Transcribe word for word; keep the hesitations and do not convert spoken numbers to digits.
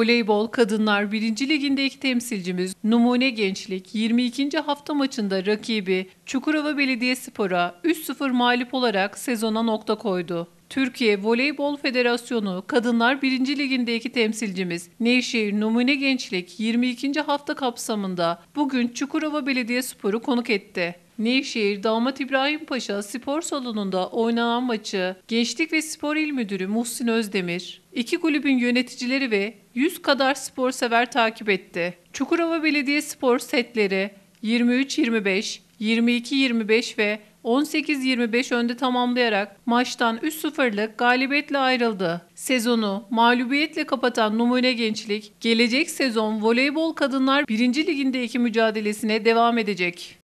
Voleybol Kadınlar birinci. Ligi'ndeki temsilcimiz Numune Gençlik yirmi ikinci hafta maçında rakibi Çukurova Belediyespor'a üç sıfır mağlup olarak sezona nokta koydu. Türkiye Voleybol Federasyonu Kadınlar birinci. Ligi'ndeki temsilcimiz Nevşehir Numune Gençlik yirmi ikinci hafta kapsamında bugün Çukurova Belediyespor'u konuk etti. Nevşehir Damat İbrahim Paşa spor salonunda oynanan maçı Gençlik ve Spor İl Müdürü Muhsin Özdemir, iki kulübün yöneticileri ve yüz kadar spor sever takip etti. Çukurova Belediyespor setleri yirmi üç yirmi beş, yirmi iki yirmi beş ve on sekiz yirmi beş önde tamamlayarak maçtan üç sıfırlık galibiyetle ayrıldı. Sezonu mağlubiyetle kapatan Numune Gençlik, gelecek sezon Voleybol Kadınlar birinci. Ligi'ndeki mücadelesine devam edecek.